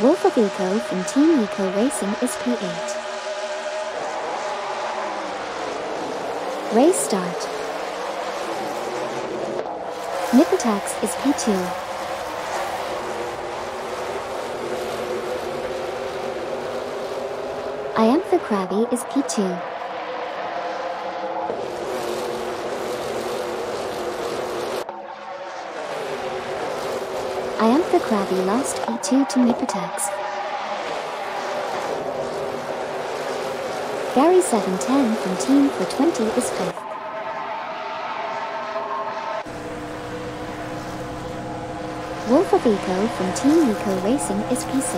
Wolf of Eco from Team Eco Racing is P8. Race start. Nipatax is P2. Iantha Krabby is P2. Iantha Krabby lost P2 to Nipatax. Gary710 from Team For20 is 5th. Wolf of Eco from Team Eco Racing is P6.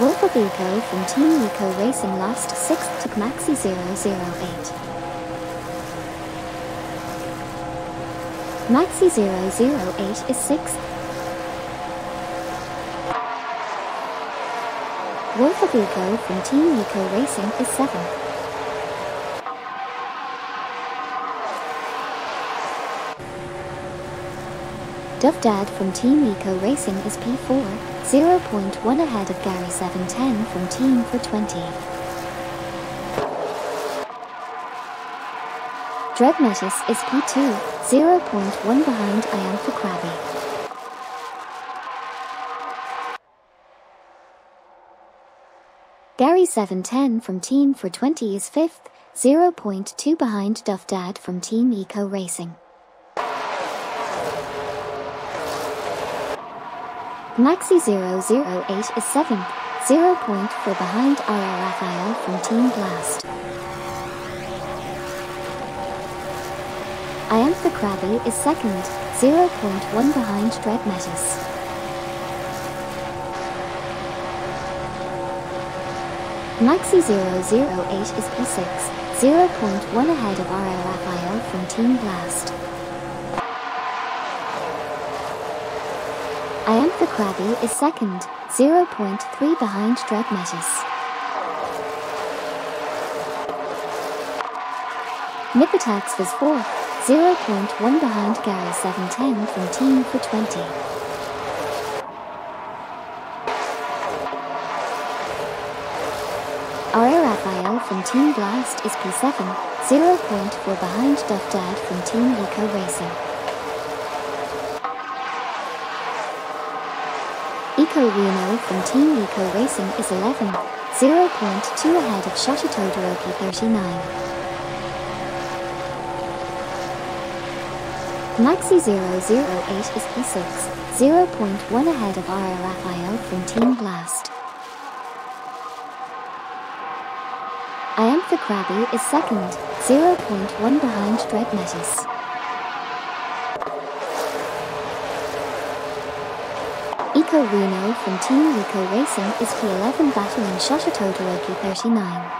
Wolf of Eco from Team Eco Racing lost 6th to Maxi008. Maxi008 is 6th. Wolf of Eco from Team Eco Racing is 7th. Dovedad from Team Eco Racing is P4. 0.1 ahead of Gary710 from Team For20. Dreadmetis is P2, 0.1 behind Iantha Krabby. Gary710 from Team For20 is 5th, 0.2 behind Dovedad from Team Eco Racing. Maxi008 is 7th, 0.4 behind Ara Raphael from Team Blast. Iantha Krabby is 2nd, 0.1 behind Dreadmetis. Maxi008 is P6, 0.1 ahead of Ara Raphael from Team Blast. Iantha Krabby is 2nd, 0.3 behind Dreadmetis. Nipatax was 4th, 0.1 behind Gary710 from Team For20. Ara Raphael from Team Blast is P7, 0.4 behind Dovedad from Team Eco Racing. Eco Reno from Team Eco Racing is 11, 0.2 ahead of Shota Todoroki 39. Maxi008 is P6, 0.1 ahead of Ara Raphael from Team Blast. Iantha Krabby is 2nd, 0.1 behind Dreadmetis. Eco Reno from Team Eco Racing is P11 battling Shota Todoroki 39.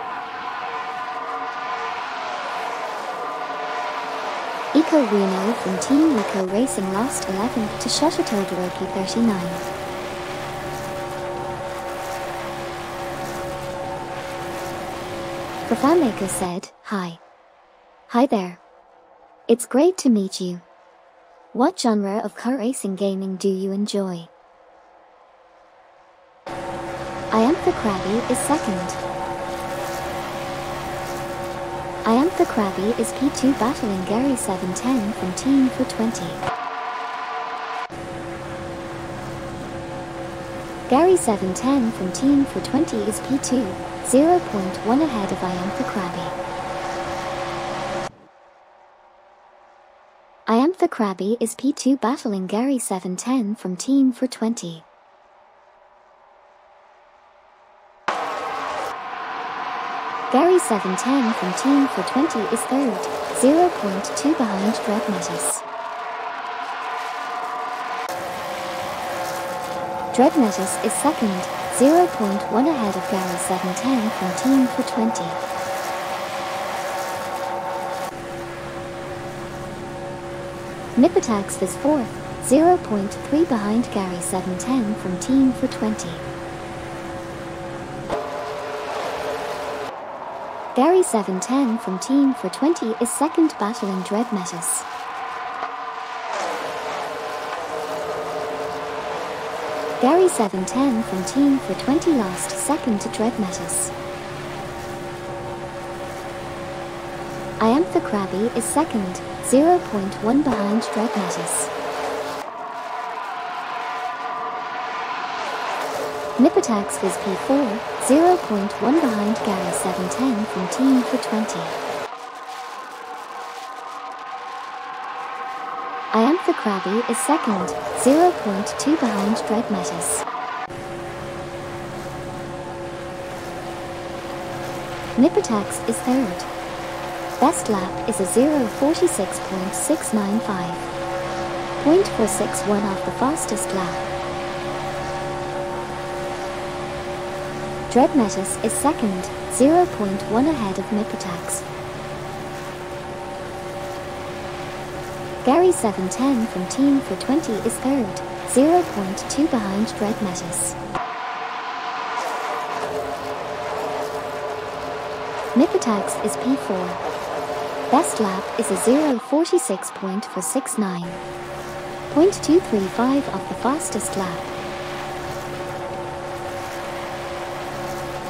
Eco Reno from Team Eco Racing lost 11th to Shota Todoroki 39. Profamaker said, "Hi. Hi there. It's great to meet you. What genre of car racing gaming do you enjoy?" Iantha Krabby is 2nd. Iantha Krabby is P2 battling Gary710 from Team For20. Gary710 from Team For20 is P2, 0.1 ahead of Iantha Krabby. Iantha Krabby is P2 battling Gary710 from Team For20. Gary710 from Team For20 is 3rd, 0.2 behind Dreadmetis. Dreadmetis is 2nd, 0.1 ahead of Gary710 from Team For20. Nipatax is 4th, 0.3 behind Gary710 from Team For20. Gary710 from Team For20 is 2nd battling Dreadmetis. Gary 7-10 from team for 20 last second to Trev Metis. Iantha Krabby is second, 0.1 behind Trev Metis. Nipatax is P4, 0.1 behind Gary 7-10 from team for 20. Iantha Krabby is second, 0.2 behind Dread Metis. Nipatax is third. Best lap is a 0:46.695. 0.461 off the fastest lap. Dread Metis is second, 0.1 ahead of Nipatax. Gary 7-10 from team for 20 is third, 0.2 behind Dread Metis. Nipatax is P4. Best lap is a 0:46.469. 0.235 off the fastest lap.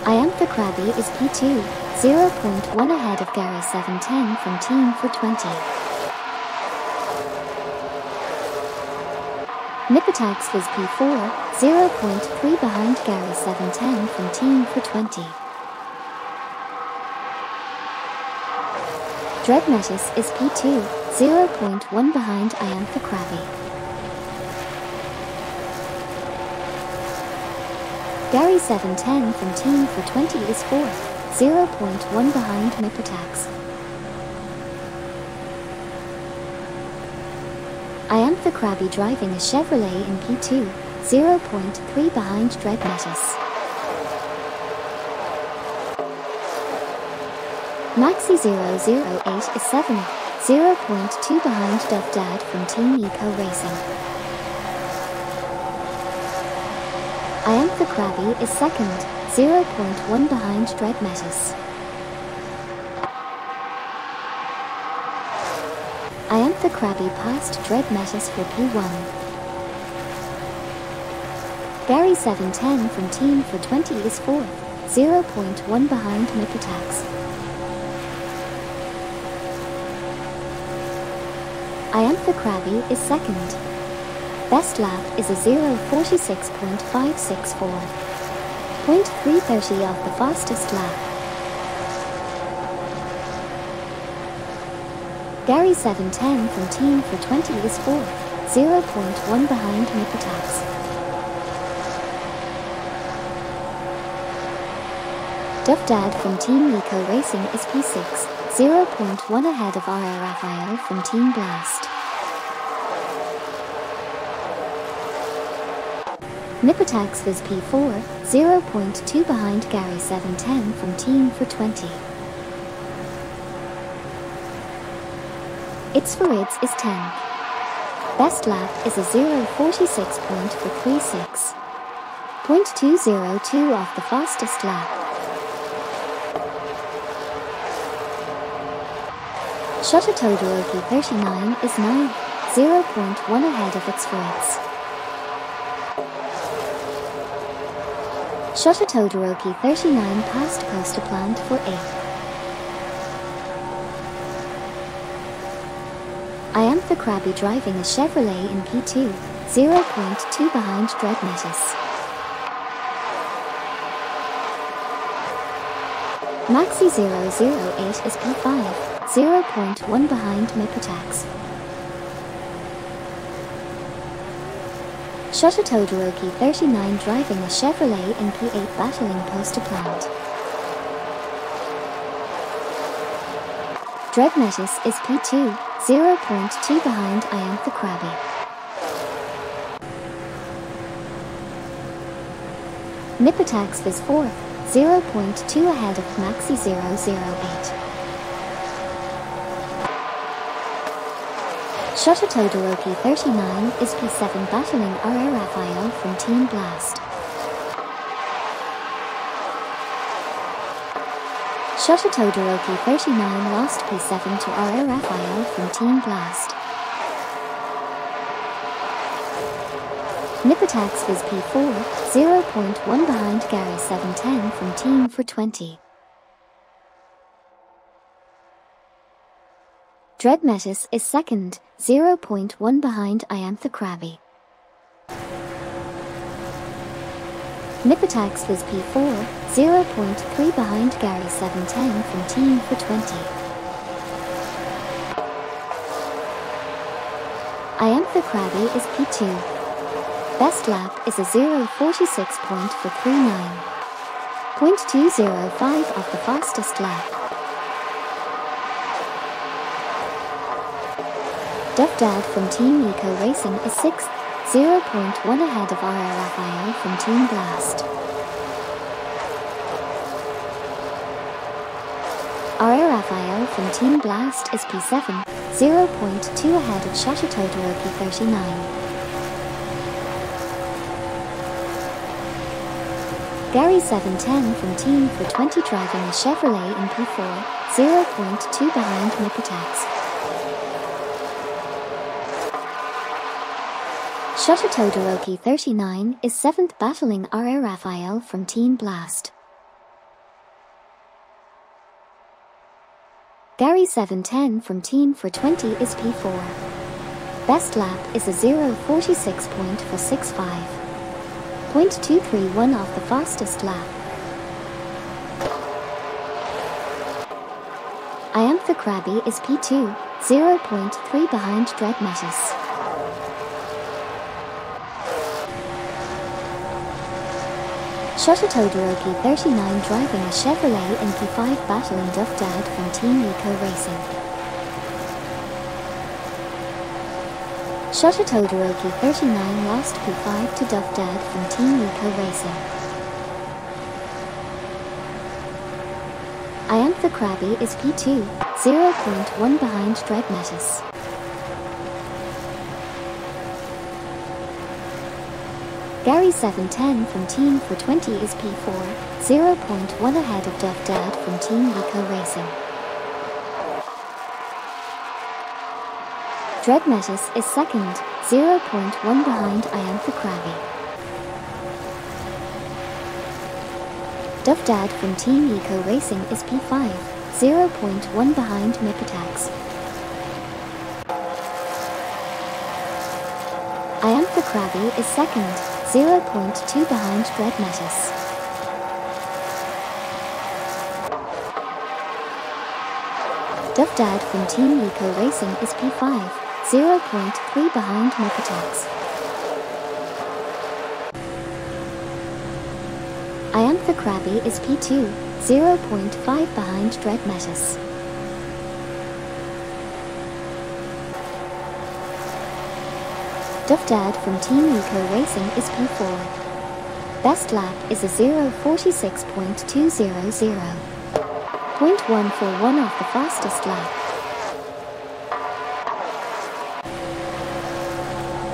Iantha Krabby is P2, 0.1 ahead of Gary 7-10 from team for 20. Nipatax was P4, 0.3 behind Gary 7-10 from team for 20. Dread Metis is P2, 0.1 behind Iantha Krabby. Gary 7-10 from team for 20 is 4th, 0.1 behind Nipatax. Iantha Krabby driving a Chevrolet in P2, 0.3 behind Dread Metis. Maxi 008 is 7, 0.2 behind Dove Dad from Team Eco Racing. Iantha Krabby is second, 0.1 behind Dread Metis. Iantha Krabby passed Dread Metis for P1. Gary 7-10 from team for 20 is 4th, 0.1 behind Nipatax. Iantha Krabby is second. Best lap is a 0:46.564. 0.330 off the fastest lap. Gary 7-10 from team for 20 is 4th, 0.1 behind Nipatax. Dove Dad from Team Eco Racing is P6, 0.1 ahead of Ara Raphael from Team Blast. Nipatax is P4, 0.2 behind Gary 7-10 from Team for 20. It's for Ids is 10th. Best lap is a 0:46.436. 0.202 off the fastest lap. Shota Todoroki 39 is 9, 0.1 ahead of It's for Ids. Shota Todoroki 39 passed Costa Plant for 8th. Iantha Krabby driving a Chevrolet in P2, 0.2 behind Dread Metis. Maxi 008 is P5, 0.1 behind Nipatax. Shota Todoroki 39 driving a Chevrolet in P8 battling Costa Plant. Dread Metis is P2, 0.2 behind Iantha Krabby. Nipatax is 4th, 0.2 ahead of Maxi 008. Shota Todoroki 39 is P7 battling Ara Raphael from Team Blast. Shota Todoroki 39 lost P7 to Ara Raphael from Team Blast. Nipper tax is P4, 0.1 behind Gary 710 from team for 20. Dreadmetis is second, 0.1 behind Iantha Krabby. Nipper tax is P4, 0.3 behind Gary 710 from team for 20. Iantha Krabby is P2. Best lap is a 0:46.439. 0.205 of the fastest lap. Dovdad from Team Eco Racing is 6th, 0.1 ahead of R.L. Raphael from Team Blast. R.L. Raphael from Team Blast is P7. 0.2 ahead of Shatter Totoro P39. Gary 710 from Team for 20 driving a Chevrolet in P4, 0.2 behind Nipitax. Shatter Totoro P39 is 7th battling R.A. Raphael from Team Blast. Gary 710 from Team for 20 is P4. Best lap is a 0:46.465. 0.231 off the fastest lap. Iantha Krabby is P2, 0.3 behind Dreadmetis. Shatter Todoroki P39 driving a Chevrolet and P5 battling Dovdad from Team Eco Racing. Shatter Todoroki P39 lost P5 to Dovdad from Team Eco Racing. Iantha Krabby is P2, 0.1 behind Dreadmetis. Gary 710 from Team for 20 is P4, 0.1 ahead of Dovdad from Team Eco Racing. Dreadmetis is second, 0.1 behind Iantha Krabby. Dovdad from Team Eco Racing is P5, 0.1 behind Nipitax. Iantha Krabby is second, 0.2 behind Dreadmetis. Dovdad from Team Eco Racing is P5, 0.3 behind Nipitax. Iantha Krabby is P2, 0.5 behind Dreadmetis. Dovdad from Team Eco Racing is P4. Best lap is a 0:46.200. 0.141 off the fastest lap.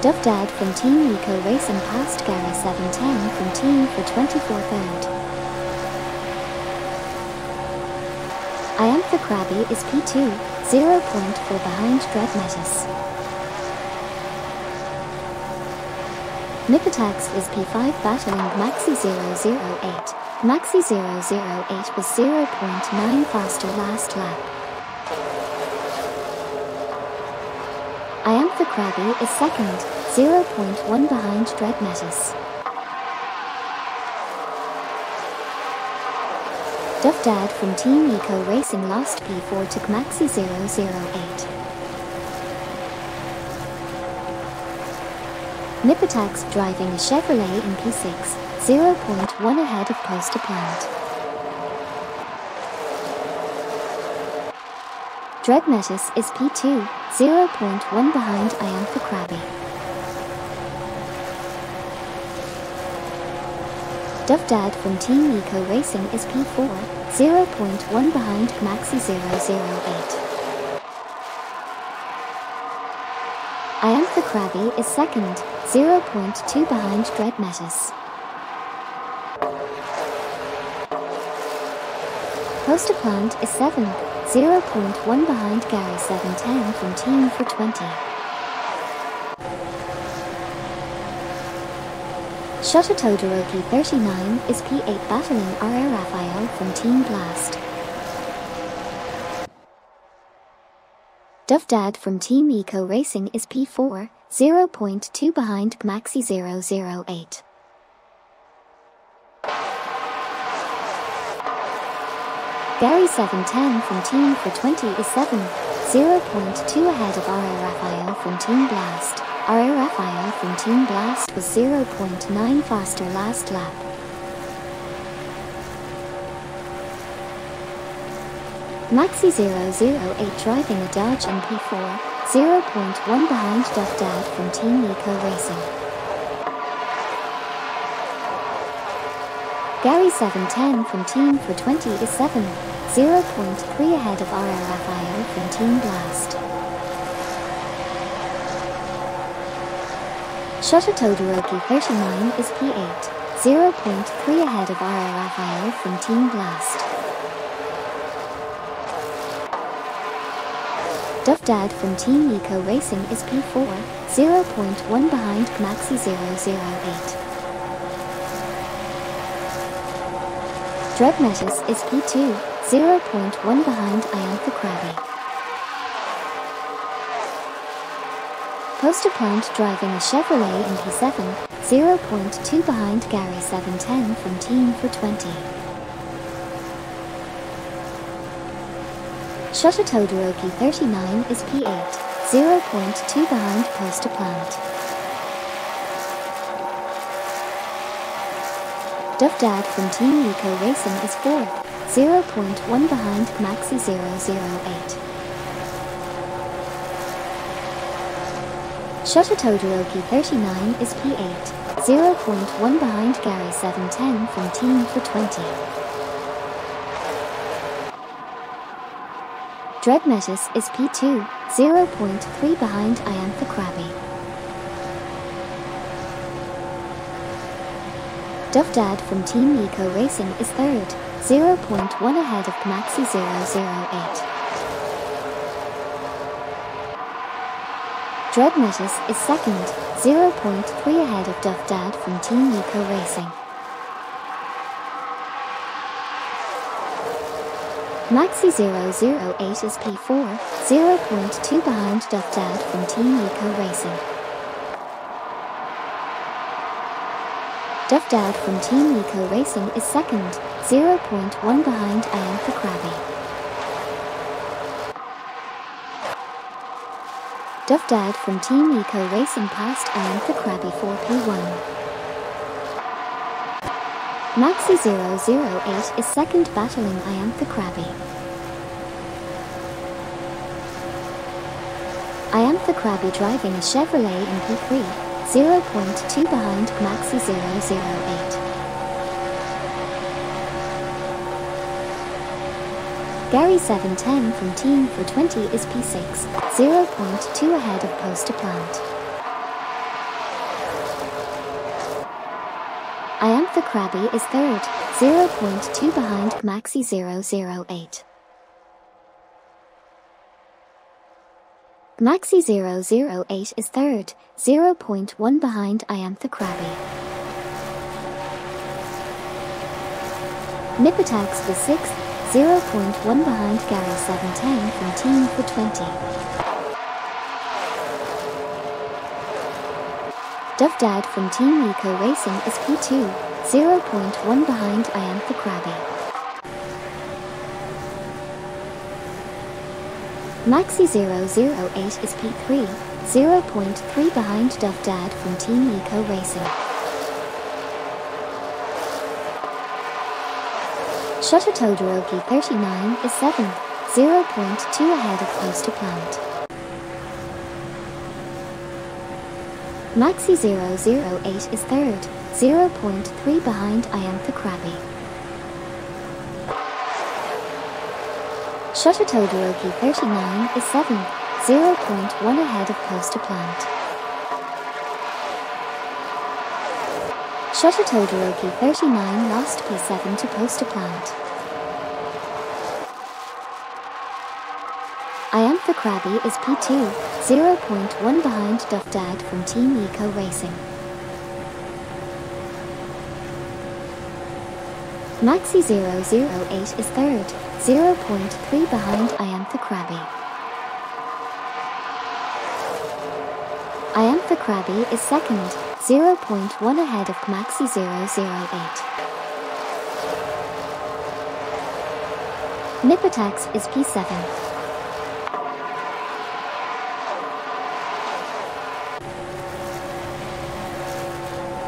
Dovdad from Team Eco Racing passed Gary 710 from Team for 24th. Iantha Krabby is P2, 0.4 behind Dreadmetis. Nipitax is P5 battling Maxi 008. Maxi 008 was 0.9 faster last lap. Iantha Krabby is second, 0.1 behind Dreadmetis. Dovdad from Team Eco Racing lost P4 to Maxi 008. Nipitax driving a Chevrolet in P6, 0.1 ahead of Poster Plant. Dreadmetis is P2, 0.1 behind Iantha Krabby. Dovdad from Team Eco Racing is P4, 0.1 behind Maxi 008. Iantha Krabby is second, 0.2 behind Dreadmetis. Poster Plant is 7th, 0.1 behind Gary 710 from Team for 20. Shototo Doroki 39 is P8 battling R.A. Raphael from Team Blast. Dovedad from Team Eco Racing is P4, 0.2 behind Maxi008. Gary710 from Team For20 is 7, 0.2 ahead of R.A. Raphael from Team Blast. R.A. Raphael from Team Blast was 0.9 faster last lap. Maxi008 driving a Dodge MP4, 0.1 behind Duff Dad from Team Eco Racing. Gary710 from Team For20 is 7, 0.3 ahead of R.A. Raphael from Team Blast. Shototo Doroki 39 is P8, 0.3 ahead of R.A. Raphael from Team Blast. Dovedad from Team Eco Racing is P4, 0.1 behind Maxi008. Dreadmetus is P2, 0.1 behind Iantha Krabby. Postaplant driving a Chevrolet MP7, 0.2 behind Gary710 from Team For20. Shototo Doroki 39 is P8, 0.2 behind Postaplant. Dovedad from Team Eco Racing is 4th, 0.1 behind Maxi008. Shototo Doroki 39 is P8, 0.1 behind Gary710 from Team For20. Dreadmetus is P2, 0.3 behind Iantha Krabby. Dovedad from Team Eco Racing is 3rd, 0.1 ahead of Maxi008. Dreadmetus is 2nd, 0.3 ahead of Duff Dad from Team Eco Racing. Maxi008 is P4, 0.2 behind Duff Dad from Team Eco Racing. Duff Dad from Team Eco Racing is 2nd, 0.1 behind Iantha Krabby. Dovedad from Team Eco Racing passed Iantha Krabby for P1. Maxi008 is 2nd battling Iantha Krabby. Iantha Krabby driving a Chevrolet MP3, 0.2 behind Maxi008. Gary710 from Team For20 is P6, 0.2 ahead of Postaplant. Iantha Krabby is 3rd, 0.2 behind Maxi008. Maxi008 is 3rd, 0.1 behind Iantha Krabby. Nipatax was 6th, 0.1 behind Gary710 from Team For20. Dovedad from Team Eco Racing is P2, 0.1 behind Iantha Krabby. Maxi008 is P3, 0.3 behind Dovedad from Team Eco Racing. Shototo Doroki 39 is 7, 0.2 ahead of Postaplant. Maxi008 is 3rd, 0.3 behind Iantha Krabby. Shototo Doroki 39 is 7, 0.1 ahead of Postaplant. Shototo Doroki 39 lost P7 to Postaplant. Iantha Krabby is P2, 0.1 behind Duff Dad from Team Eco Racing. Maxi 008 is third, 0.3 behind I Am the Krabby. I Am the Krabby is second, 0.1 ahead of Maxi 008. Nipotax is P7.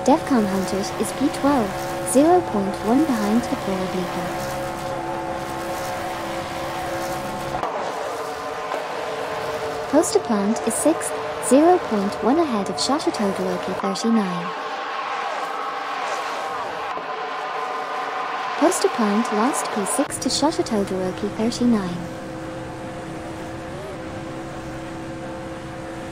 Defcon Hunters is P12, 0.1 behind the Polar Beagle. Postaplant is 6th, 0.1 ahead of Shattertoad Loki 39. Postaplant lost P6 to Shattertoad Loki 39.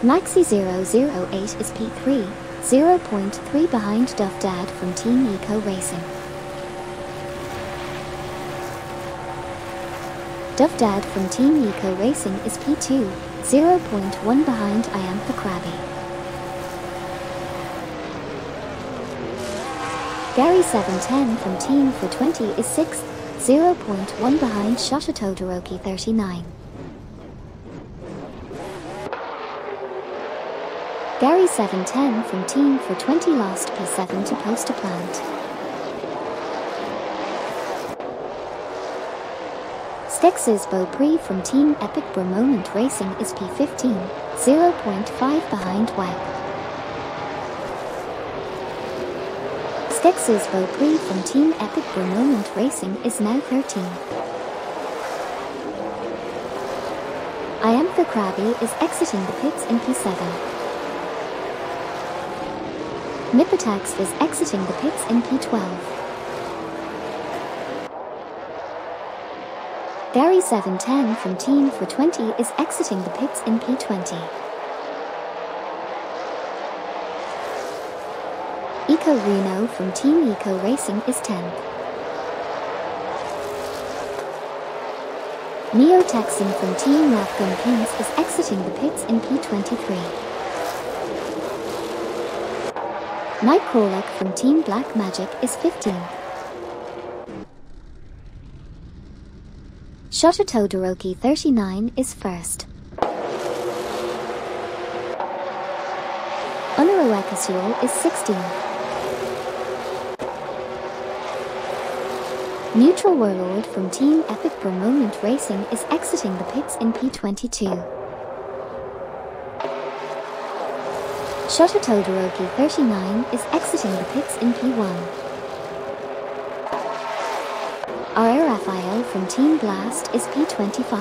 Maxi 008 is P3. 0.3 behind Duff Dad from Team Eco Racing. Duff Dad from Team Eco Racing is P2, 0.1 behind I Am the Krabby. Gary 710 from Team for 20 is 6th, 0.1 behind Shototodoroki 39. Gary 710 from Team for 20 lost P7 to Postaplant. Stix's Beaupree from Team Epic Bromomant Racing is P15, 0.5 behind WEC. Stix's Beaupree from Team Epic Bromomant Racing is now 13. I Am the Krabby is exiting the pits in P7. Nipotax is exiting the pits in P12. Gary 710 from Team for 20 is exiting the pits in P20. Eco Reno from Team Eco Racing is 10th. Neo Texan from Team Ravgun Kings is exiting the pits in P23. Nightcrawler from Team Black Magic is 15th. Shototodoroki 39 is first. Onuruakasual is 16th. Neutral Warlord from Team Epic Bromomant Racing is exiting the pits in P22. Shototodoroki 39 is exiting the pits in P1. R. Raphael from Team Blast is P25.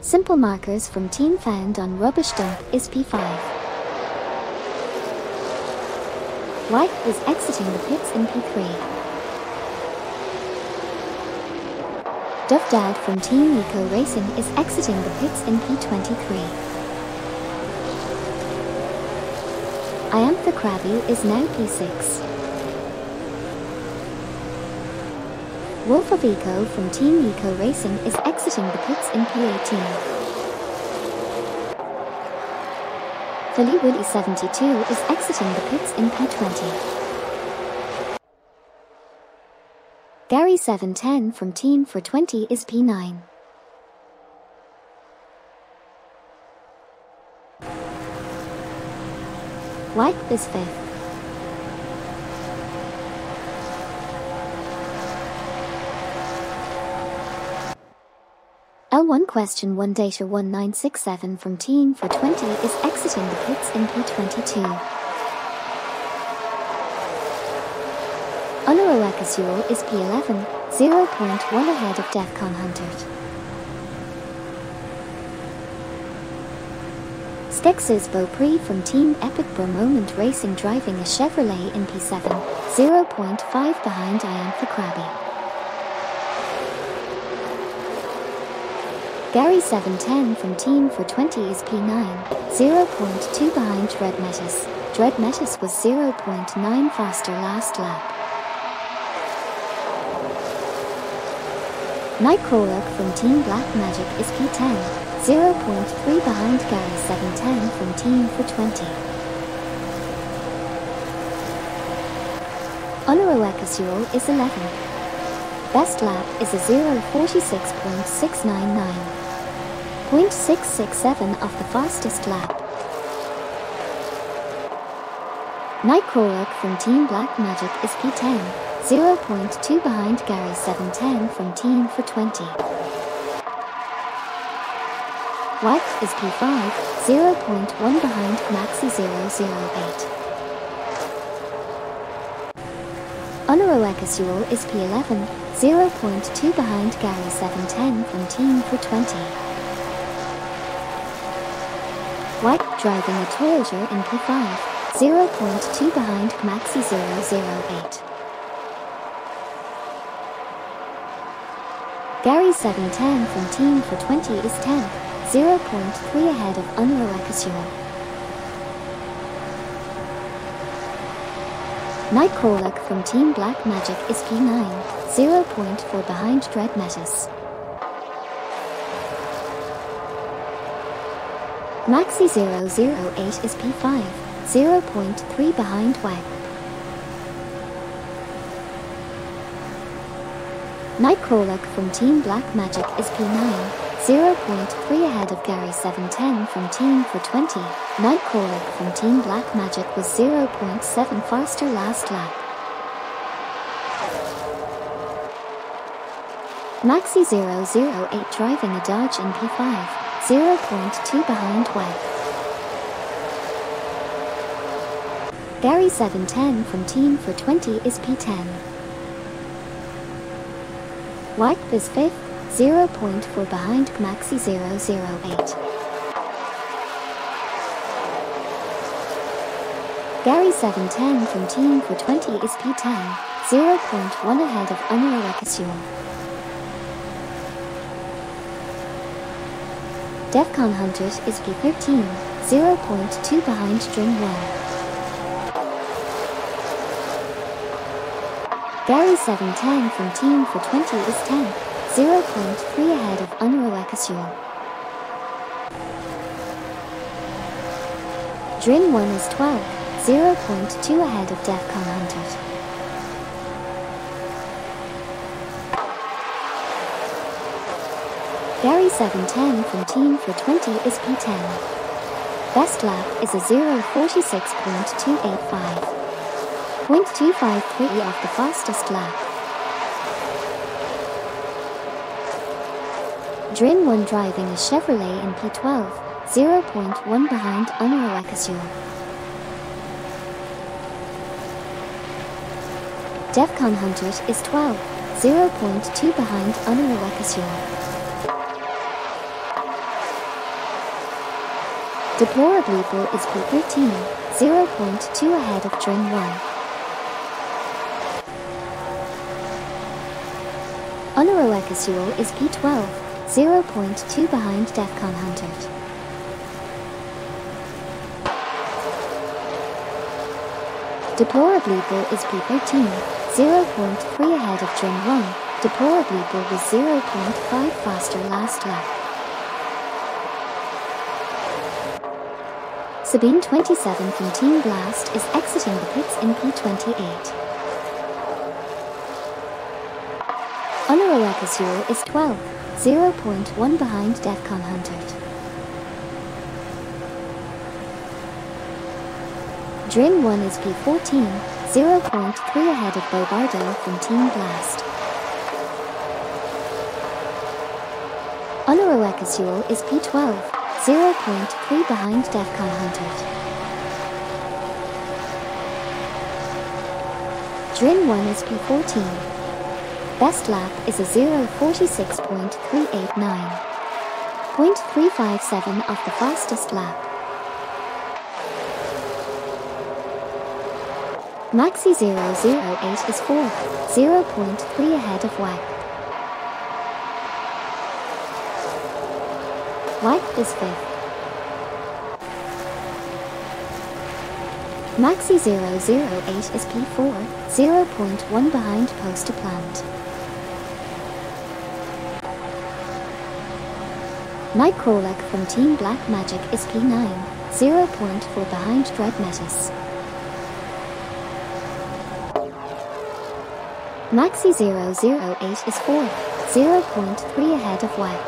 Simple Markers from Team Found on Rubbish Dump is P5. White is exiting the pits in P3. Duff Dad from Team Eco Racing is exiting the pits in P23. I Am the Krabby is now P6. Wolf of Eco from Team Eco Racing is exiting the pits in P18. Philly Woody 72 is exiting the pits in P20. Gary 710 from Team for 20 is P9. White is 5th. L1 Question 1 Data 1967 from Team for 20 is exiting the pits in P22. Onuruakasual is P11, 0.1 ahead of Defcon Hunters. Stix's Beaupree from Team Epic Bromomant Racing driving a Chevrolet in P7, 0.5 behind I Am the Krabby. Gary 710 from Team for 20 is P9, 0.2 behind Dread Metis. Dread Metis was 0.9 faster last lap. Nightcrawler from Team Black Magic is P10, 0.3 behind Gary 710 from Team for 20. Honorer Casual is 11. Best lap is a 0:46.699. 0.667 of the fastest lap. Nykroak from Team Black Magic is P10, 0.2 behind Gary 710 from Team for 20. White is P5, 0.1 behind Maxi 008. Honorer Casual is P11, 0.2 behind Gary 710 from Team for 20. White driving a Toyota in P5. 0.2 behind Maxi 008. Gary 710 from Team for 20 is 10th, 0.3 ahead of Honorer Casual. Nykroak from Team Black Magic is P9, 0.4 behind Dread Metis. Maxi 008 is P5. 0.3 behind Web. Nykroak from Team Black Magic is P9, 0.3 ahead of Gary 710 from Team for 20. Nykroak from Team Black Magic was 0.7 faster last lap. Maxi 008 driving a Dodge in P5, 0.2 behind Web. Gary 710 from Team for 20 is P10. White is 5th, 0.4 behind Maxi 008. Gary 710 from Team for 20 is P10, 0.1 ahead of Honorer Casual. Defcon Hunters is P13, 0.2 behind Dreamwell. Gary 710 from Team for 20 is 10th, 0.3 ahead of Honorer Casual. Drin 1 is 12th, 0.2 ahead of Defcon Hunters. Gary 710 from Team for 20 is P10. Best lap is a 0:46.285. 0.253 of the fastest lap. Drin 1 driving a Chevrolet in P12, 0.1 behind Honorer Casual. Defcon Hunters is 12, 0.2 behind Honorer Casual. Deplorably Bull is P13, 0.2 ahead of Drin 1. Honorer Casual is P12, 0.2 behind Defcon Hunters. Deplorably Bull is P13, 0.3 ahead of Drin 1. Deplorably Bull was 0.5 faster last lap. Sabine 27 from Team Blast is exiting the pits in P28. Honorer Casual is 12, 0.1 behind Defcon Hunters. Drin 1 is P14, 0.3 ahead of Bobardo from Team Blast. Honorer Casual is P12, 0.3 behind Defcon Hunters. Drin 1 is P14. Best lap is a 0:46.389. 0.357 of the fastest lap. Maxi 008 is 4th, 0.3 ahead of White. White is 5th. Maxi 008 is P4, 0.1 behind Post to Plant. Nykroak from Team Black Magic is P9, 0.4 behind Dread Metis. Maxi 008 is fourth, 0.3 ahead of WEC.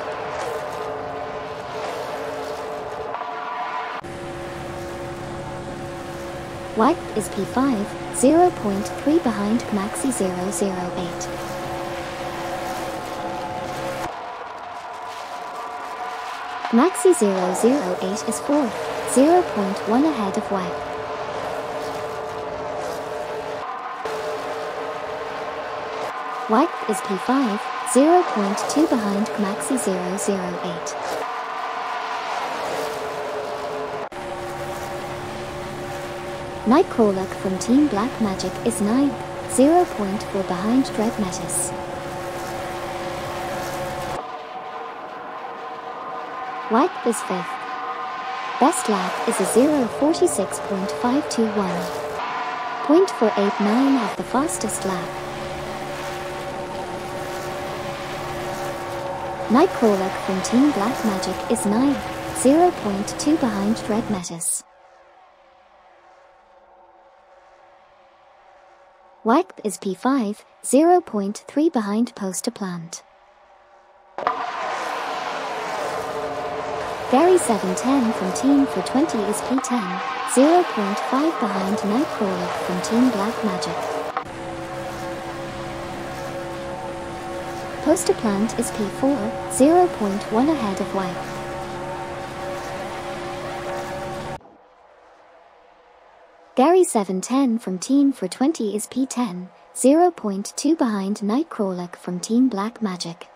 WEC is P5, 0.3 behind Maxi 008. Maxi 008 is fourth, 0.1 ahead of WEC. WEC is P5, 0.2 behind Maxi 008. Nightcrawler from Team Black Magic is 9th, 0.4 behind Dread Metis. WEC is 5th. Best lap is a 0:46.521. 0.489 of the fastest lap. Nightcrawler from Team Black Magic is 9th, 0.2 behind Dread Metis. WEC is P5, 0.3 behind Poster Plant. Gary 710 from Team 420 is P10, 0.5 behind Nightcrawler from Team Black Magic. Poster Plant is P4, 0.1 ahead of WEC. Gary 710 from Team 420 is P10, 0.2 behind Nightcrawler from Team Black Magic.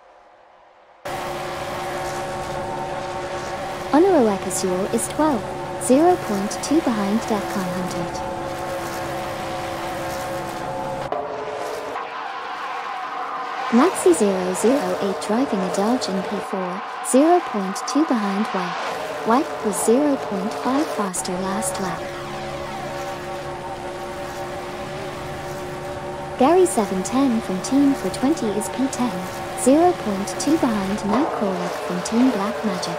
Honorowek Azul is 12, 0.2 behind Deathcon 100. Maxi 008 driving a Dodge in P4, 0.2 behind WEC. WEC was 0.5 faster last lap. Gary 710 from Team 420 is P10, 0.2 behind Nightcrawler from Team Black Magic.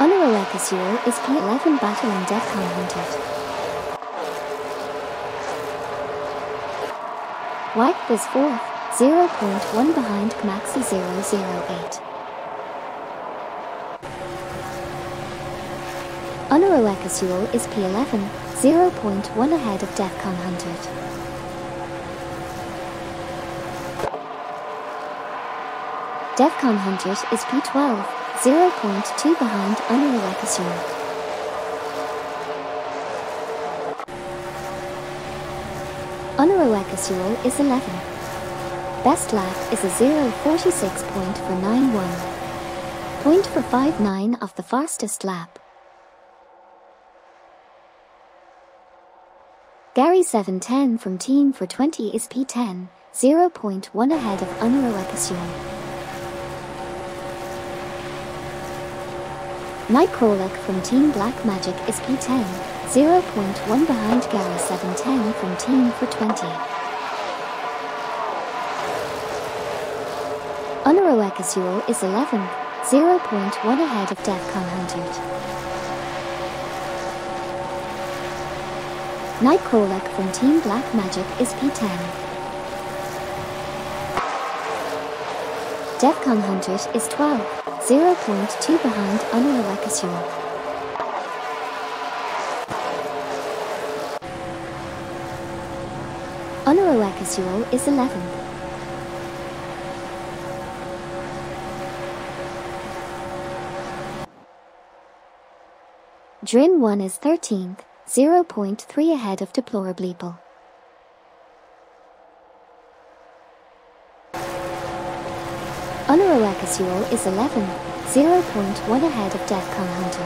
Honorowek Azul is P11 battling Deathcon 100. WEC is 4th, 0.1 behind Maxi 008. Honorowek Azul is P11, 0.1 ahead of Deathcon 100. Deathcon 100 is P12, 0.2 behind Honorowek Azul. Honorowek Azul is 11th. Best lap is a 0:46.491. 0.459 of the fastest lap. Gary 710 from Team 420 is P10, 0.1 ahead of Honorowek Azul. Nightcrawler from Team Black Magic is P10, 0.1 behind Gary 710 from Team 420. Honorowek Azul is 11th, 0.1 ahead of Deathcon 100. Nightcrawler from Team Black Magic is P10. Deathcon 100 is 12, 0.2 behind Honorowek Azul. Honorowek Azul is 11th. Drin 1 is 13th, 0.3 ahead of Deplorableeple. Honorowek Azul is 11th, 0.1 ahead of Deathcon 100.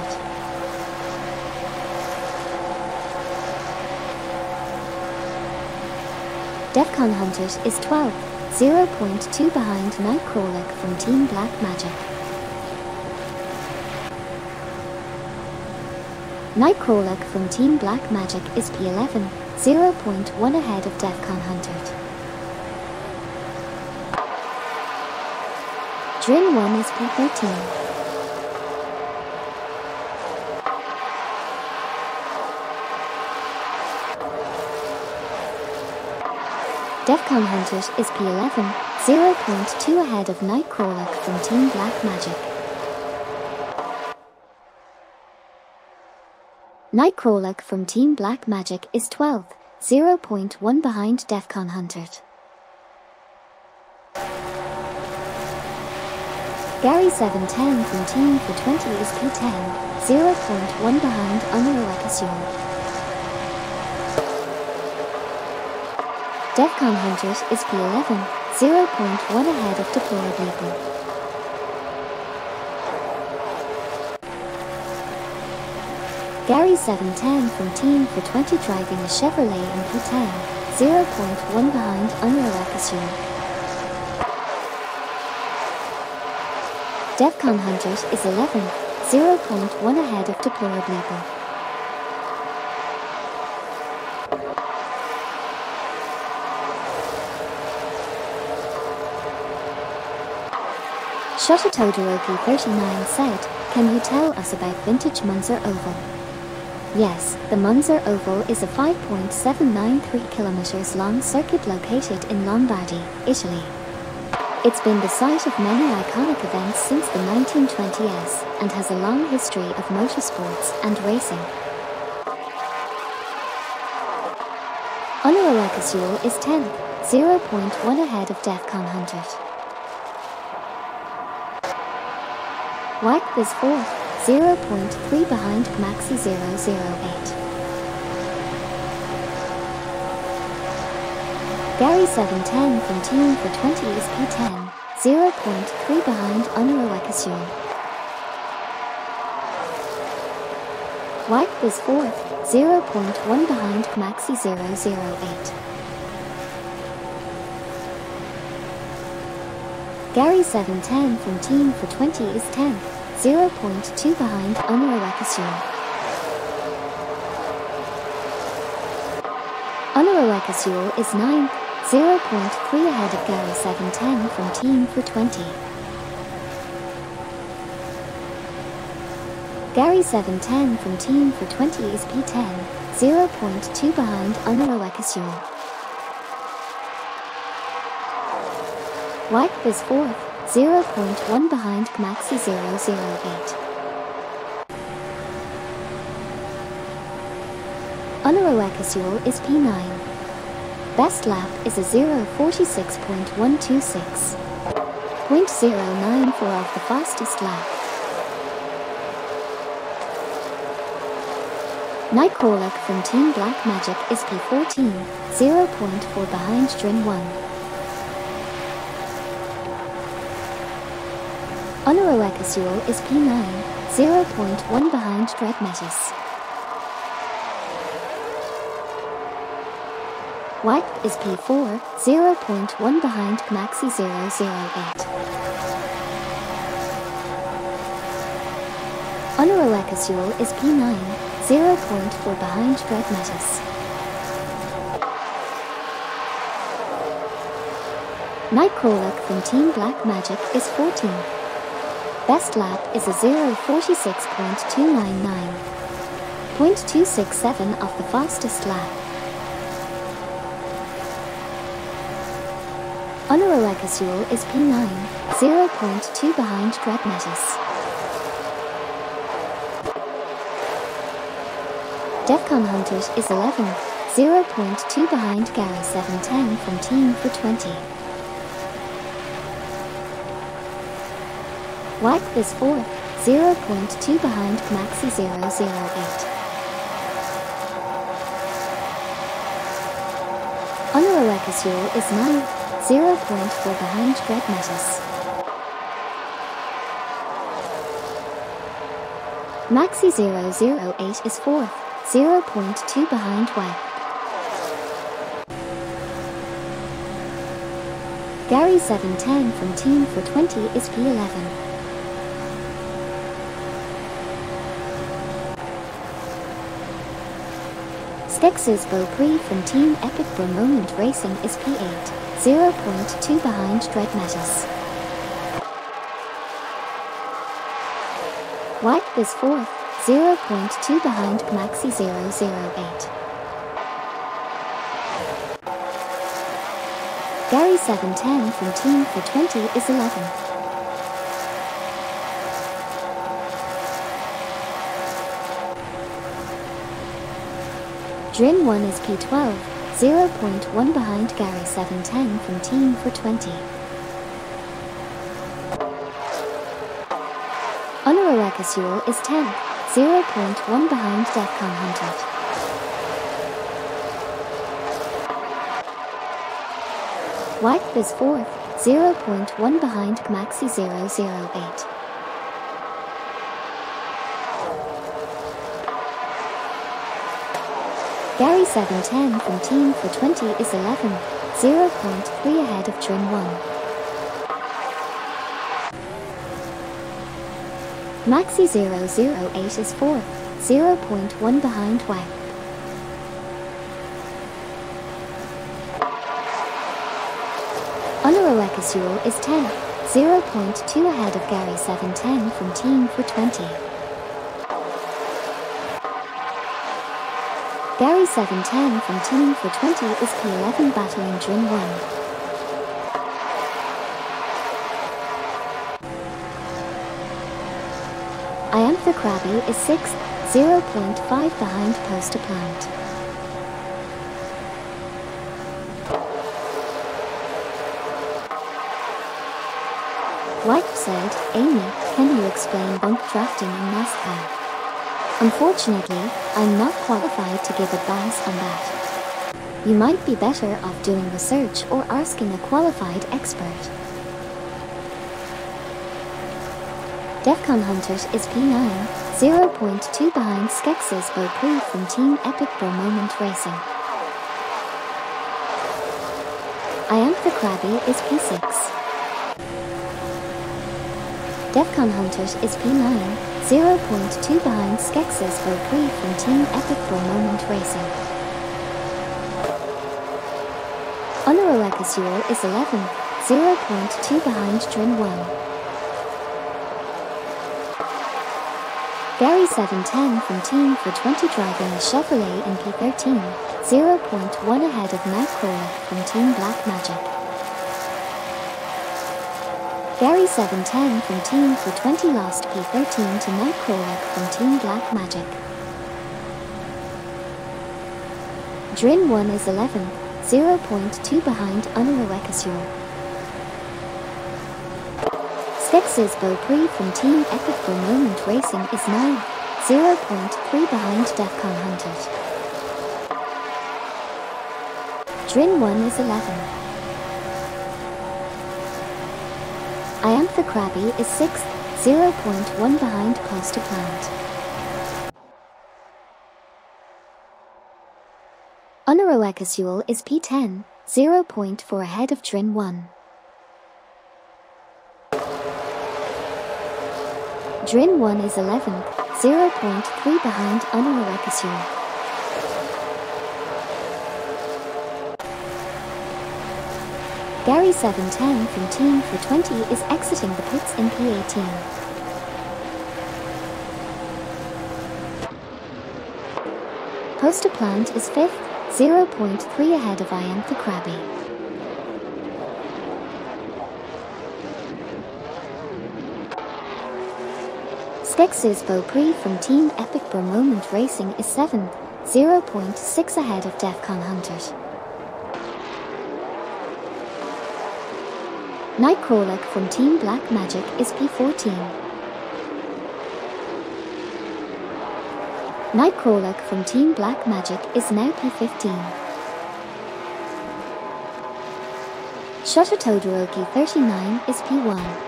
Deathcon 100 is 12th, 0.2 behind Nightcrawler from Team Black Magic. Nightcrawler from Team Black Magic is P11, 0.1 ahead of Deathcon 100. Drin 1 is P13. DEFCON Hunters is P11, 0.2 ahead of Nightcrawler from Team Black Magic. Nightcrawler from Team Black Magic is 12th, 0.1 behind DEFCON Hunters. Gary 710 from Team for 20 is P10, 0.1 behind Unruh. DEFCON Hunters is P11, 0.1 ahead of Deplorable. Gary 710 from Team for 20 driving a Chevrolet in P10, 0.1 behind Unruh. DEFCON Hunters is 11, 0.1 ahead of Deplorable. Shota Todoroki 39 said, "Can you tell us about vintage Munzer Oval?" Yes, the Munzer Oval is a 5.793 kilometers long circuit located in Lombardy, Italy. It's been the site of many iconic events since the 1920s and has a long history of motorsports and racing. Unruh is 10th, 0.1 ahead of DEFCON Hunters. WAC is 4th, 0.3 behind Maxi 008. Gary 710 from Team for 20 is P10, 0.3 behind Unruh. White is 4th, 0.1 behind Maxi 008. Gary 710 from Team for 20 is 10th, 0.2 behind Unruh. Unruh is 9th, 0.3 ahead of Gary 710 from Team for 20. Gary 710 from Team for 20 is P10, 0.2 behind Unruh. White is 4th, 0.1 behind Maxi 008. Unruh is P9. Best lap is a 0:46.126.094 of the fastest lap. Nightcrawler from Team Black Magic is P14, 0.4 behind Drin 1. Unruh is P9, 0.1 behind Dreadmetis. White is P4, 0.1 behind Maxi 008. Unruh is P9, 0.4 behind Dreadmetis. Nightcrawler from Team Black Magic is 14. Best lap is a 0:46.299.267 of the fastest lap. Unruh is P9, 0.2 behind Dreadmetis. DEFCON Hunters is 11, 0.2 behind Gary 710 from Team for 20. White is 4th, 0.2 behind Maxi 008. Unruh is 9th, 0.4 behind Dreadmetis. Maxi 008 is 4th, 0.2 behind White. Gary 710 from Team for 20 is P11. Skeksis Beaupree from Team Epic Bromomant Racing is P8, 0.2 behind Dreadmetis. White is 4th, 0.2 behind Maxi 008. Gary 710 from team for 20 is 11. Drin 1 is P12, 0.1 behind Gary 710 from team for 20. Honorarak Azul is 10, 0.1 behind Defcon 100. Wype is 4th, 0.1 behind Maxi 008. Gary 710 from team for 20 is 11, 0.3 ahead of Drin 1. Maxi 008 is 4th, 0.1 behind Wype. Honorarak Azul is 10, 0.2 ahead of Gary 710 from team for 20. Gary 710 from team for 20 is P11 battling Drin 1. Iantha Krabby is 6th, 0.5 behind Poster Plant. White said, Amy, can you explain bunk drafting in NASCAR? Unfortunately, I'm not qualified to give advice on that. You might be better off doing research or asking a qualified expert. Defcon Hunters is P9, 0.2 behind Skex's Beaupree from Team Epic Bro Moment Racing. Iantha Krabby is P6. Defcon Hunters is P9, 0.2 behind Skex's Beaupree from Team Epic Bro Moment Racing. Honorarak Azul is 11, 0.2 behind Drin 1. Gary 710 from Team for 20 driving a Chevrolet in P13, 0.1 ahead of Nightcrawler from Team Black Magic. Gary 710 from team for 20 lost P13 to Nightcrawler from Team Black Magic. Drin 1 is 11, 0.2 behind Honorarak Azul. Skex's Beaupree from Team Epic Bro Moment Racing is 9, 0.3 behind Defcon 100. Drin 1 is 11. Iantha Krabby is 6th, 0.1 behind Poster Plant. Honorarak Azul is P10, 0.4 ahead of Drin 1. Drin 1 is 11th, 0.3 behind Honorarak Azul. Gary 710 from team for 20 is exiting the pits in P18. Poster Plant is 5th, 0.3 ahead of Iantha Krabby. Skex's Beaupree from Team Epic Bro Moment Racing is 7th, 0.6 ahead of Defcon Hunters. Nightcrawler from Team Black Magic is P14. Nightcrawler from Team Black Magic is now P15. Shutter Todoroki 39 is P1.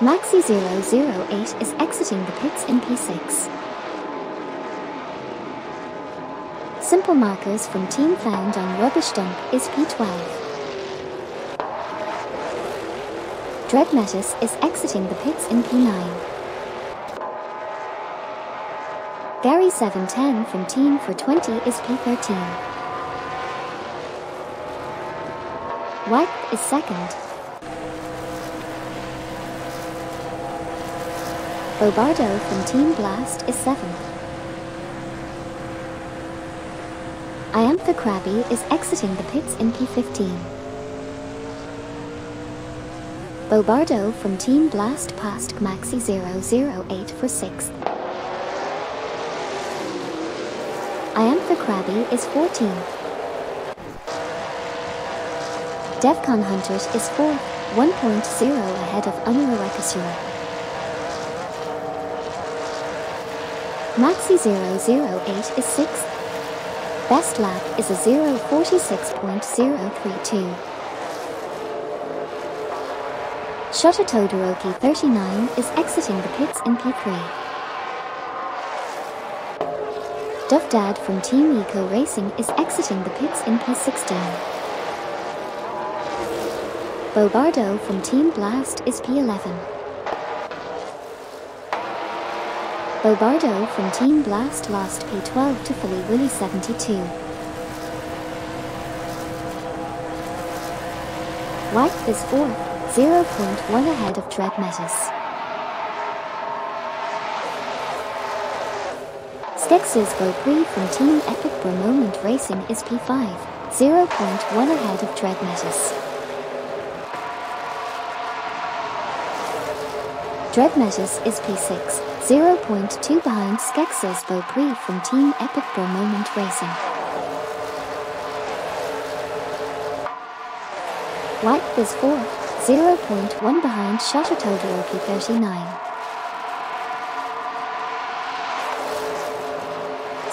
Maxi 008 is exiting the pits in P6. Simple Markers from team found on Rubbish Dump is P12. Dreadnoughtus is exiting the pits in P9. Gary 710 from team for 20 is P13. Wype is 2nd. Bobardo from Team Blast is 7th. The Krabby is exiting the pits in P15. Bobardo from Team Blast passed Maxi 008 for 6th. I Am The Krabby is 14th. Defcon Hunters is 4th, 1.0 ahead of Unrurakasura. Maxi 008 is 6th. Best lap is a 0:46.032. Shoto Todoroki 39 is exiting the pits in P3. Duff Dad from Team Eco Racing is exiting the pits in P16. Bobardo from Team Blast is P11. Bobardo from Team Blast lost P12 to Fully Willy 72. White is 4th, 0.1 ahead of Dread Metis. Stex's Beaupree from Team Epic for Moment Racing is P5, 0.1 ahead of Dread Metis. Dread Metis is P6, 0.2 behind Skex's Beaupree from Team Epic for Moment Racing. White is 4th, 0.1 behind Shoto Todoroki 39.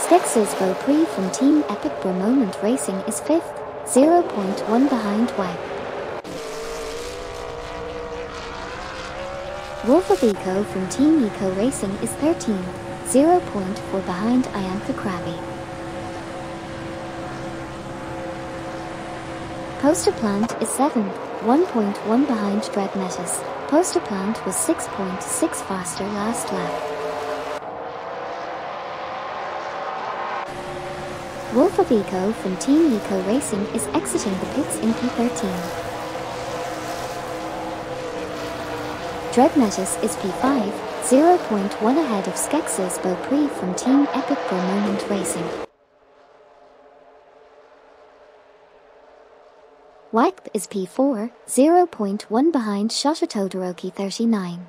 Skex's Beaupree from Team Epic for Moment Racing is 5th, 0.1 behind White. Wolf of Eco from Team Eco Racing is 13, 0.4 behind I Am The Krabby. Postaplant is 7, 1.1 behind Dread Metis. Postaplant was 6.6 faster last lap. Wolf of Eco from Team Eco Racing is exiting the pits in P13. Dread Metis is P5, 0.1 ahead of Skex's Beaupree from Team Epic for Moment Racing. Wipe is P4, 0.1 behind Shoto Todoroki 39.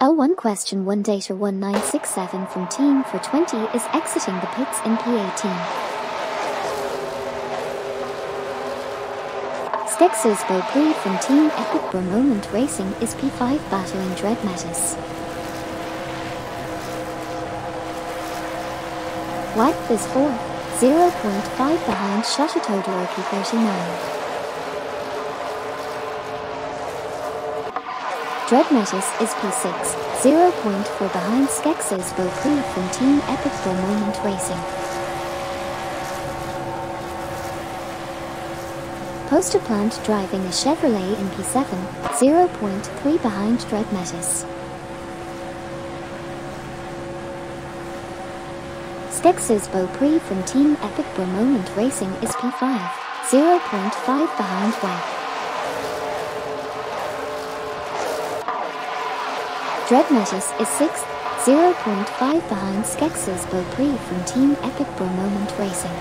L1 Question 1 Data 1967 from Team for 20 is exiting the pits in P18. Skex's Beaupree from Team Epic for Moment Racing is P5 battling Dread Metis. White is 4th, 0.5 behind Shoto Todoroki 39. Dread Metis is P6, 0.4 behind Skex's Beaupree from Team Epic for Moment Racing. Postaplant driving a Chevrolet in P7, 0.3 behind Dread Metis. Skex's Beaupree from Team Epic for Moment Racing is P5, 0.5 behind Wack. Dread Metis is 6th, 0.5 behind Skex's Beaupree from Team Epic for Moment Racing.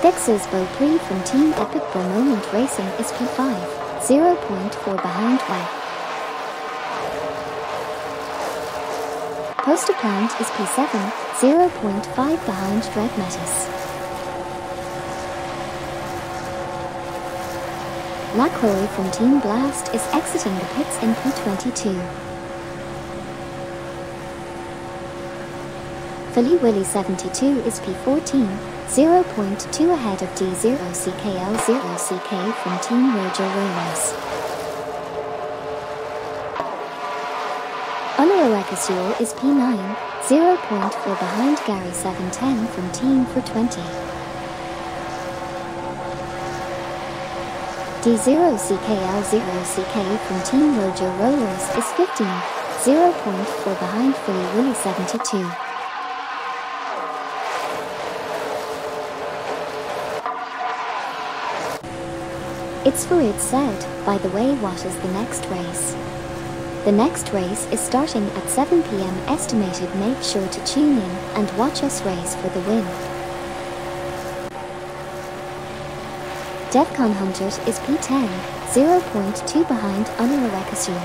Skex's Beaupree from Team Epic for Moment Racing is P5, 0.4 behind White. Postaplant is P7, 0.5 behind Dread Metis. Lacroix from Team Blast is exiting the pits in P22. Fully Willy 72 is P14, 0.2 ahead of D0CKL0CK from Team Roger Williams. Onoarakasur is P9, 0.4 behind Gary 710 from Team for 20. D0CKL0CK from Team Roger Rollers is 15, 0.4 behind Fully Willy 72. It's for it said, by the way, what is the next race? The next race is starting at 7 PM estimated. Make sure to tune in and watch us race for the win. Devcon 100 is P10, 0.2 behind Onurekasura.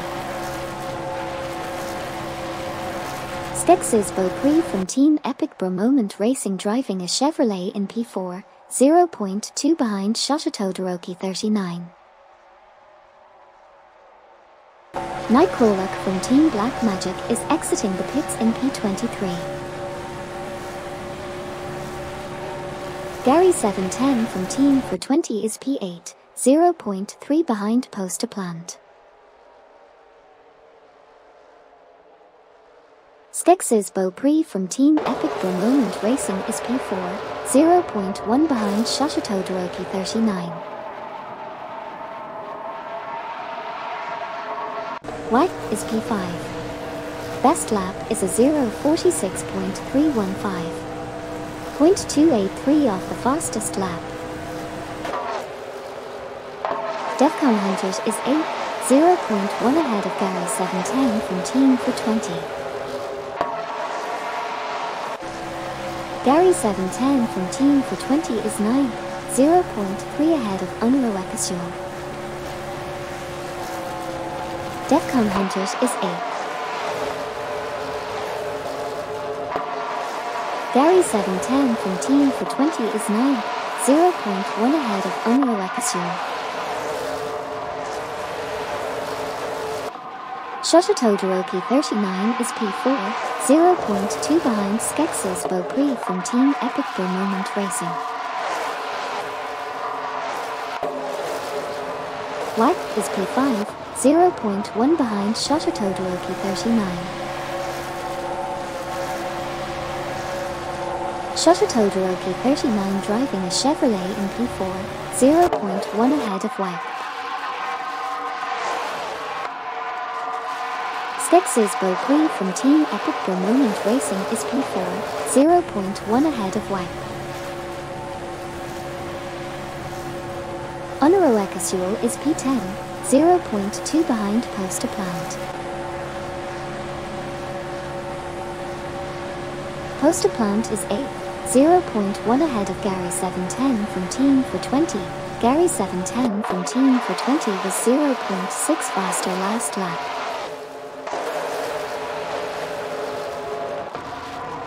Stix's Beaupree from Team Epic Bromomant Racing driving a Chevrolet in P4, 0.2 behind Shototodoroki 39. Nykrolak from Team Black Magic is exiting the pits in P23. Gary710 from Team for 20 is P8, 0.3 behind Postaplant. Stix's Beaupree from Team Epic Bromomant Racing is P4, 0.1 behind Shototodoroki 39. White is P5. Best lap is a 0:46.315, 0.283 off the fastest lap. Devcon 100 is 8, 0.1 ahead of Gary710 from Team for 20. Gary710 from Team for 20 is 9, 0.3 ahead of Onurekasura. Devcon Hunters is 8th. Gary710 from Team for 20 is 9, 0.1 ahead of Onurekasura. Shototodoroki 39 is P4. 0.2 behind Skex's Beaupree from Team Epic Bromomant Racing. White is P5, 0.1 behind Shototodoroki 39. Shototodoroki 39 driving a Chevrolet in P4, 0.1 ahead of White. Stix's Beaupree from Team Epic Bromomant Racing is P4, 0.1 ahead of White. Onurekasura is P10, 0.2 behind Postaplant. Postaplant is 8, 0.1 ahead of Gary710 from Team for 20. Gary710 from Team for 20 was 0.6 faster last lap.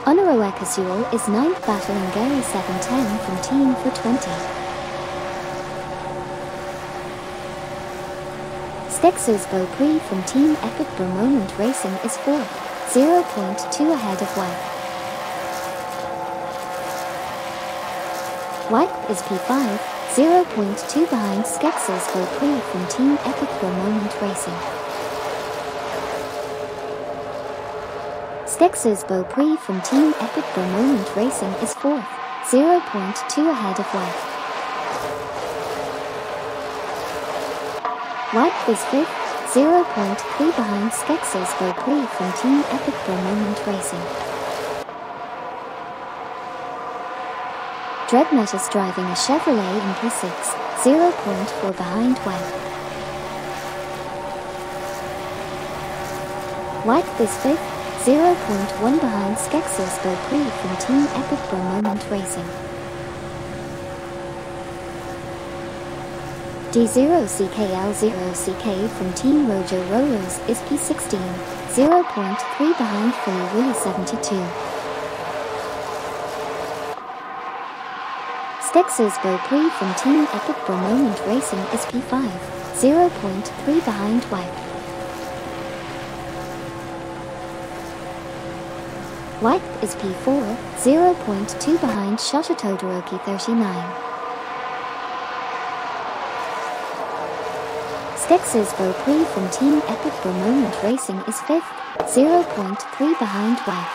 Onurekasura is 9th battling Gary710 from Team for 20. Stix's Beaupree from Team Epic Bromomant Racing is 4th, 0.2 ahead of White. White is P5, 0.2 behind Stix's Beaupree from Team Epic Bromomant Racing. Stix's Beaupree from Team Epic Bromomant Racing is 4th, 0.2 ahead of White. White is 5th, 0.3 behind Stix's Beaupree from Team Epic Bromomant Racing. Dreadnought is driving a Chevrolet in P6, 0.4 behind White. White is 5th. 0.1 behind Skex's Beaupree from Team Epic Bromomant Racing. D0CKL0CK from Team Mojo Rollers is P16, 0.3 behind Philly Willy 72. Stix's Beaupree from Team Epic Bromomant Racing is P5, 0.3 behind White. White is P4, 0.2 behind Shototodoroki 39. Stix's Beaupree from Team Epic Bromomant Racing is 5th, 0.3 behind White.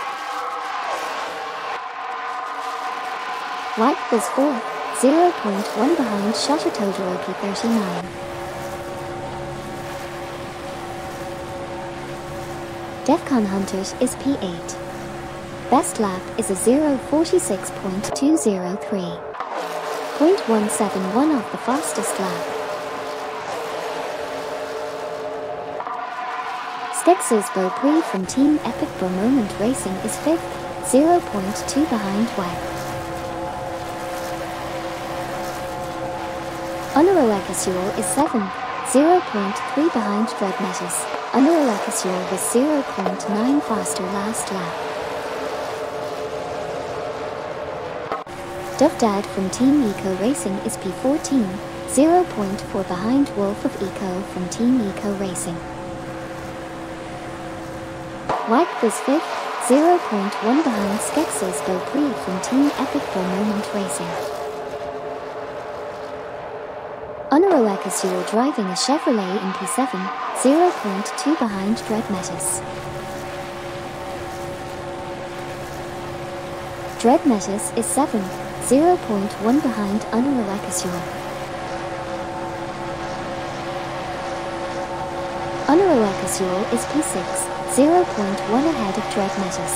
White is 4th, 0.1 behind Shototodoroki 39. Devcon Hunters is P8. Best lap is a 0:46.203, 0.171 off the fastest lap. Stexer's Beaupree from Team Epic Bromoment Racing is 5th, 0.2 behind Wag. Honorolacasual is 7th, 0.3 behind Dreadnettus. Honorolacasual was 0.9 faster last lap. Dovedad from Team Eco Racing is P14, 0.4 behind Wolf of Eco from Team Eco Racing. Wag was 5th, 0.1 behind Skexer's Beaupree from Team Epic Bromoment Racing. Honorolacasual driving a Chevrolet in P7, 0.2 behind Dreadnettus. Dreadnettus is 7th, 0.1 behind Honorolacasual. Honorolacasual is P6, 0.1 ahead of Dreadnettus.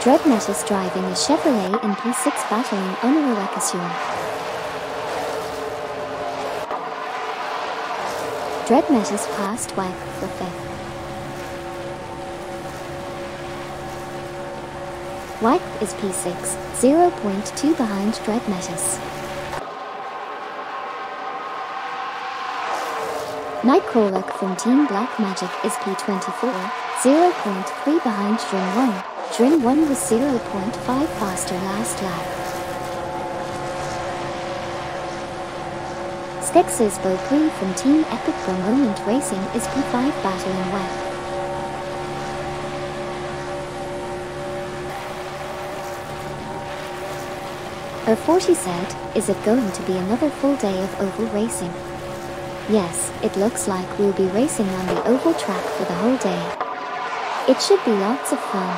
Dreadnettus driving a Chevrolet in P6 battling Honorolacasual. Dreadnettus passed Wag for 5th. Wag is P6, 0.2 behind Dreadnettus. Nightcrawler from Team Black Magic is P24, 0.3 behind Drin 1. Drin 1 was 0.5 faster last lap. Skexer's Beaupree from Team Epic Bromoment Racing is P5 battling Wag. R40 said, "Is it going to be another full day of oval racing? Yes, it looks like we'll be racing on the oval track for the whole day. It should be lots of fun."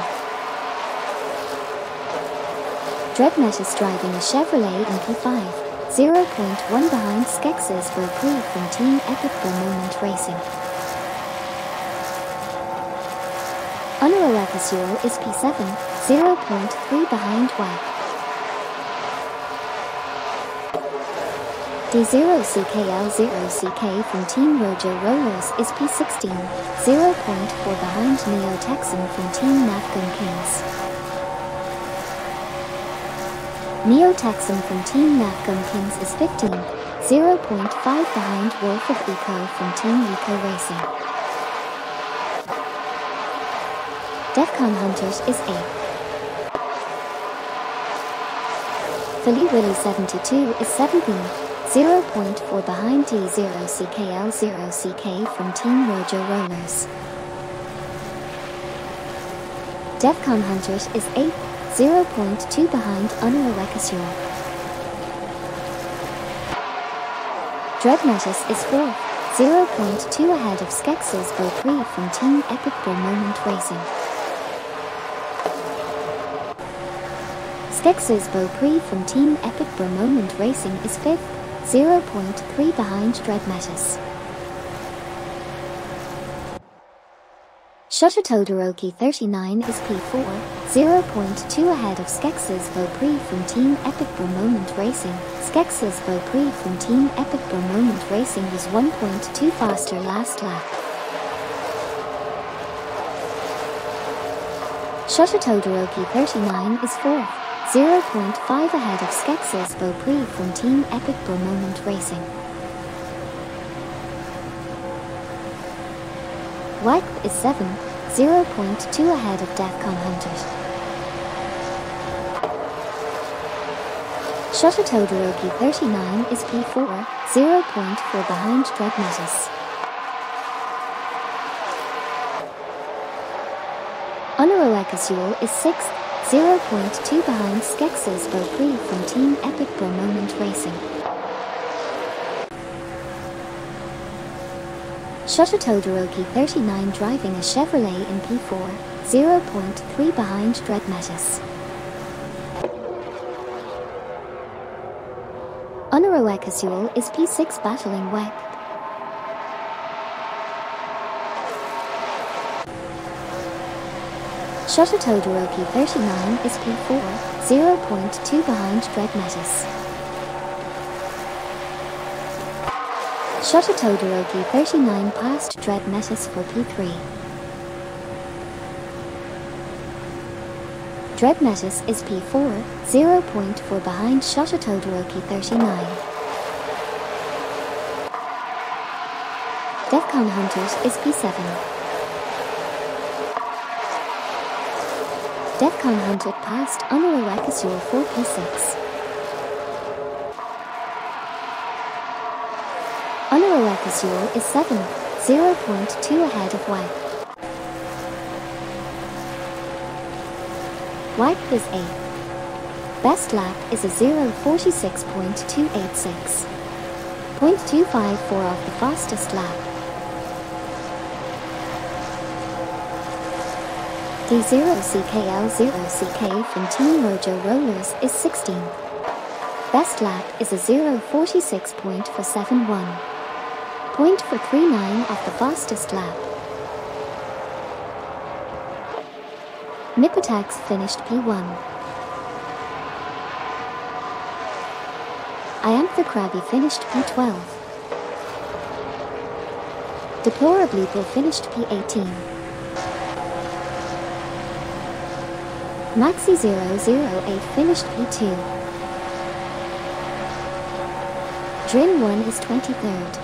Dreadnettus driving a Chevrolet in P5, 0.1 behind Skexer's Beaupree from Team Epic Bromoment Racing. Honorolacasual is P7, 0.3 behind Wag. D0CKL0CK from Team Rojo Rollers is P16, 0.4 behind Neo Texan from Team Napkin Kings. Neo Texan from Team Napkin Kings is 15, 0.5 behind Wolf of Eco from Team Eco Racing. Defcon Hunters is 8th. Philly Willy 72 is 17th. 0.4 behind D0CKL0CK from Team Rojo Rollers. Defcon Hunters is 8th, 0.2 behind Honorolacasual. Dreadnettus is 4th, 0.2 ahead of Skexer's Beaupree from Team Epic Bromoment Racing. Skexer's Beaupree from Team Epic Bromoment Racing is 5th, 0.3 behind Dreadnettus. Shuttertodoroki 39 is P4, 0.2 ahead of Skexer's Beaupree from Team Epic Bromoment Racing. Skexer's Beaupree from Team Epic Bromoment Racing was 1.2 faster last lap. Shuttertodoroki 39 is 4th, 0.5 ahead of Skexer's Beaupree from Team Epic Bromoment Racing. Wag is 7th, 0.2 ahead of Defcon Hunters. Shuttertodoroki 39 is P4, 0.4 behind Dreadnettus. Honorolacasual is 6th, 0.2 behind Skexer's Beaupree from Team Epic Bromoment Racing. Shuttertodoroki 39 driving a Chevrolet in P4, 0.3 behind Dreadnettus. Honorolacasual is P6 battling Wag. Shuttertodoroki 39 is P4, 0.2 behind Dreadnettus. Shota Todoroki 39 past Dread Metis for P3. Dread Metis is P4, 0.4 behind Shota Todoroki 39. Defcon Hunters is P7. Defcon Hunter passed Honorary Azure for P6. Honorary Azure is 7, 0.2 ahead of Wipe. Wipe is 8. Best lap is a 0:46.286. 0.254 off the fastest lap. D0CKL0CK from Team Mojo Rollers is 16. Best lap is a 0:46.471. 0.439 off the fastest lap. Nipotax finished P1. Iantha Krabby finished P12. Deplorably Bill finished P18. Maxi008 finished P2. Drin1 is 23rd.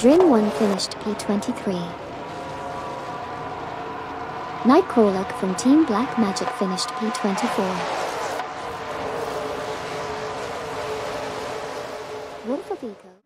Drin1 finished P23. Nightcrawler from Team Black Magic finished P24. Wolfavico.